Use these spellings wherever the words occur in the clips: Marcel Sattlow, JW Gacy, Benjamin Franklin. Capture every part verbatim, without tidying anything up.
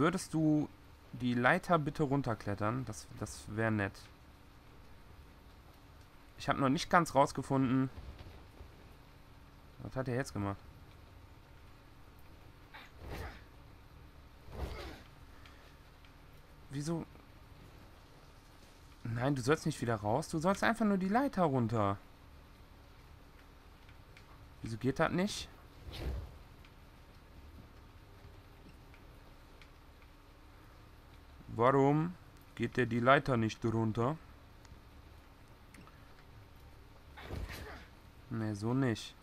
Würdest du die Leiter bitte runterklettern? Das, das wäre nett. Ich habe noch nicht ganz rausgefunden. Was hat er jetzt gemacht? Wieso? Nein, du sollst nicht wieder raus. Du sollst einfach nur die Leiter runter. Wieso geht das nicht? Warum geht der die Leiter nicht runter? Ne, so nicht.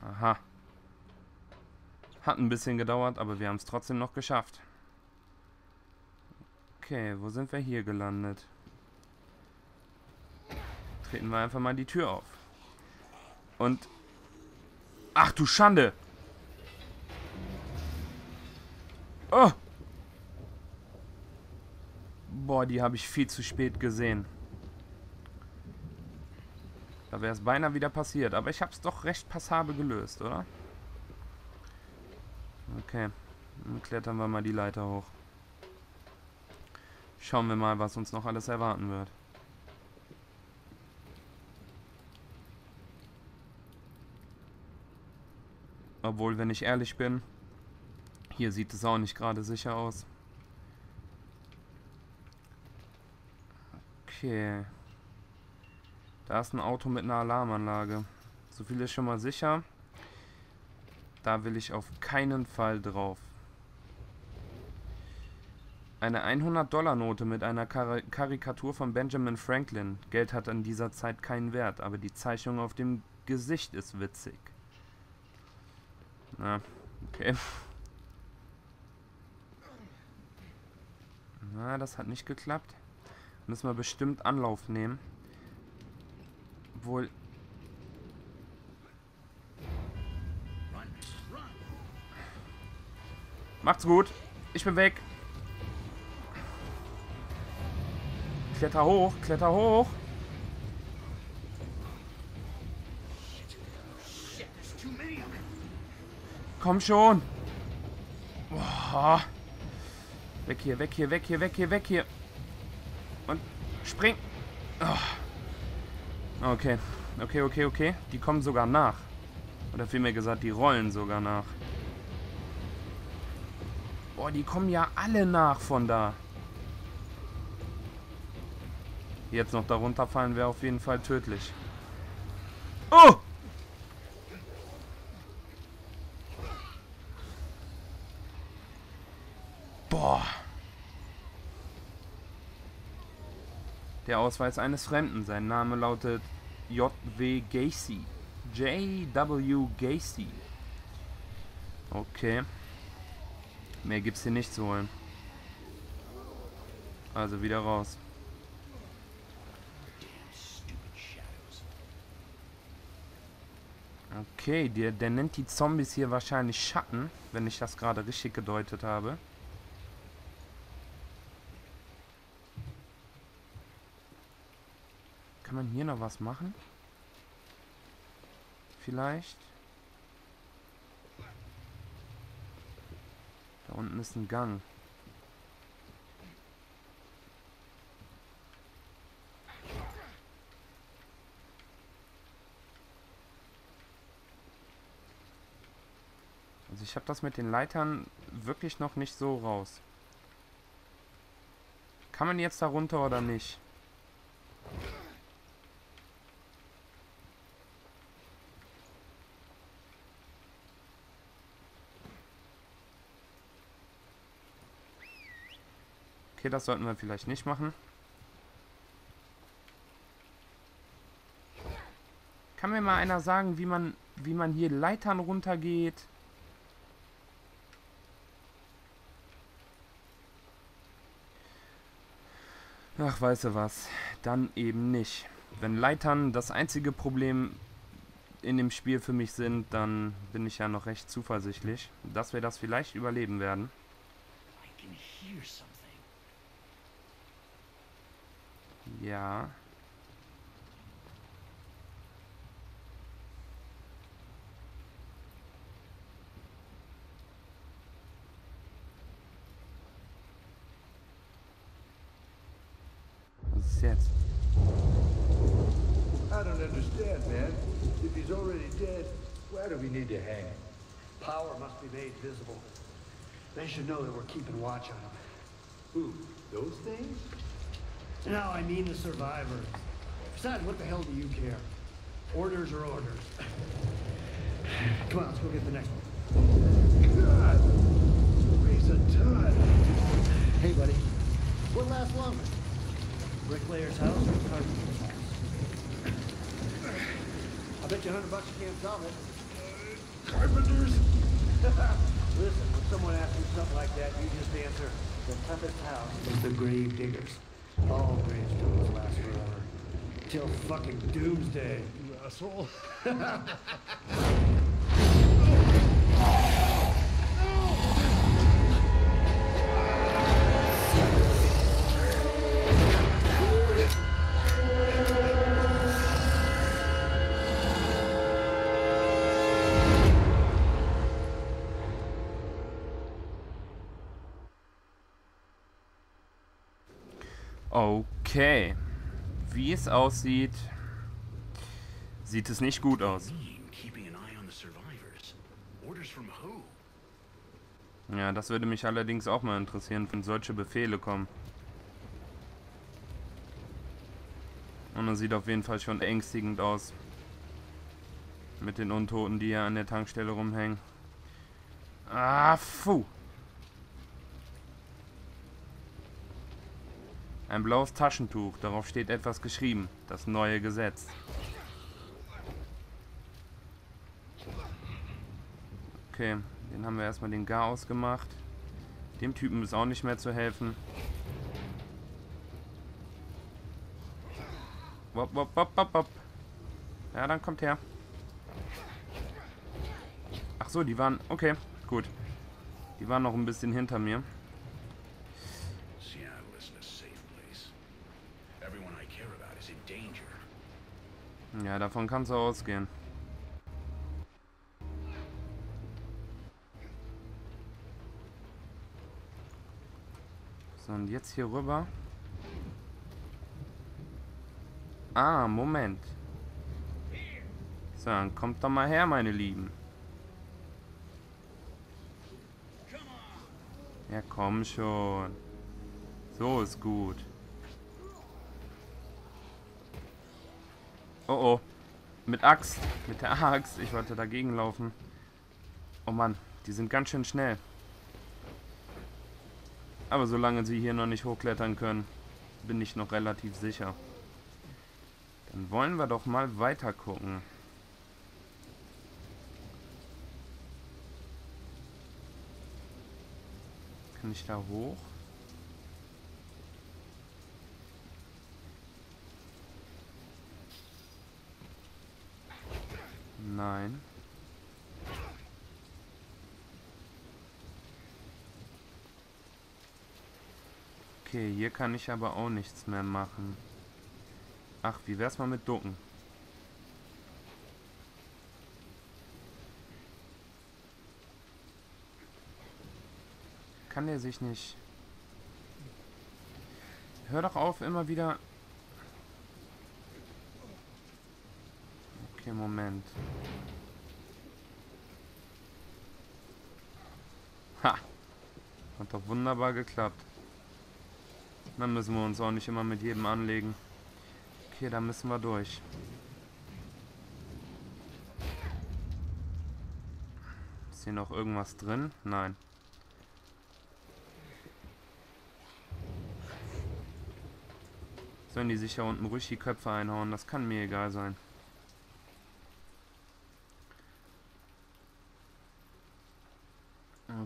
Aha. Hat ein bisschen gedauert, aber wir haben es trotzdem noch geschafft. Okay, wo sind wir hier gelandet? Treten wir einfach mal die Tür auf. Und... Ach du Schande! Oh! Boah, die habe ich viel zu spät gesehen. Da wäre es beinahe wieder passiert. Aber ich habe es doch recht passabel gelöst, oder? Okay. Dann klettern wir mal die Leiter hoch. Schauen wir mal, was uns noch alles erwarten wird. Obwohl, wenn ich ehrlich bin, hier sieht es auch nicht gerade sicher aus. Okay. Da ist ein Auto mit einer Alarmanlage. So viel ist schon mal sicher. Da will ich auf keinen Fall drauf. Eine hundert-Dollar-Note mit einer Kar- Karikatur von Benjamin Franklin. Geld hat in dieser Zeit keinen Wert, aber die Zeichnung auf dem Gesicht ist witzig. Na, okay. Na, das hat nicht geklappt. Müssen wir bestimmt Anlauf nehmen. Obwohl... Macht's gut. Ich bin weg. Kletter hoch, kletter hoch. Komm schon. Boah. Weg hier, weg hier, weg hier, weg hier, weg hier. Und spring. Oh. Okay, okay, okay, okay. Die kommen sogar nach. Oder vielmehr gesagt, die rollen sogar nach. Boah, die kommen ja alle nach von da. Jetzt noch darunter fallen wäre auf jeden Fall tödlich. Oh! Boah. Der Ausweis eines Fremden. Sein Name lautet J W Gacy. J W Gacy. Okay. Mehr gibt's hier nicht zu holen. Also wieder raus. Okay, der, der nennt die Zombies hier wahrscheinlich Schatten, wenn ich das gerade richtig gedeutet habe. Kann man hier noch was machen? Vielleicht? Da unten ist ein Gang. Also ich habe das mit den Leitern wirklich noch nicht so raus. Kann man jetzt da runter oder nicht? Okay, das sollten wir vielleicht nicht machen. Kann mir mal einer sagen, wie man, wie man hier Leitern runtergeht? Ach, weißt du was? Dann eben nicht. Wenn Leitern das einzige Problem in dem Spiel für mich sind, dann bin ich ja noch recht zuversichtlich, dass wir das vielleicht überleben werden. Ja. Was ist jetzt? I don't understand, man. If he's already dead, why do we need to hang him? Power must be made visible. They should know that we're keeping watch on him. Who? Those things? No, I mean the survivors. Besides, what the hell do you care? Orders are orders. Come on, let's go get the next one. God! Weighs a ton! Hey, buddy. What lasts longer? Bricklayer's house or carpenter's house? I bet you a hundred bucks you can't solve it. Uh, carpenters? Listen, when someone asks you something like that, you just answer, the toughest house is the grave diggers. All gravestones last forever. Till fucking doomsday, you asshole. Okay, wie es aussieht, sieht es nicht gut aus. Ja, das würde mich allerdings auch mal interessieren, wenn solche Befehle kommen. Und es sieht auf jeden Fall schon ängstigend aus. Mit den Untoten, die hier an der Tankstelle rumhängen. Ah, puh. Ein blaues Taschentuch, darauf steht etwas geschrieben. Das neue Gesetz. Okay, den haben wir erstmal den Gar ausgemacht. Dem Typen ist auch nicht mehr zu helfen. Wop, wop, wop, wop, wop. Ja, dann kommt her. Ach so, die waren... Okay, gut. Die waren noch ein bisschen hinter mir. Ja, davon kannst du ausgehen. So, und jetzt hier rüber. Ah, Moment. So, dann kommt doch mal her, meine Lieben. Ja, komm schon. So ist gut. Oh oh. Mit Axt. Mit der Axt. Ich wollte dagegen laufen. Oh Mann. Die sind ganz schön schnell. Aber solange sie hier noch nicht hochklettern können, bin ich noch relativ sicher. Dann wollen wir doch mal weiter gucken. Kann ich da hoch? Nein. Okay, hier kann ich aber auch nichts mehr machen. Ach, wie wär's mal mit Ducken? Kann der sich nicht... Hör doch auf, immer wieder... Okay, Moment. Ha! Hat doch wunderbar geklappt. Dann müssen wir uns auch nicht immer mit jedem anlegen. Okay, da müssen wir durch. Ist hier noch irgendwas drin? Nein. Sollen die sich ja unten ruhig die Köpfe einhauen? Das kann mir egal sein.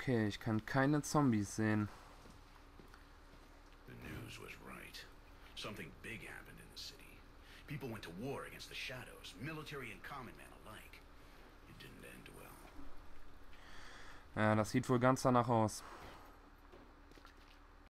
Okay, ich kann keine Zombies sehen. The news was right. Something big happened in the city. People went to war against the shadows, military and common man alike. It didn't end well. Ja, das sieht wohl ganz danach aus.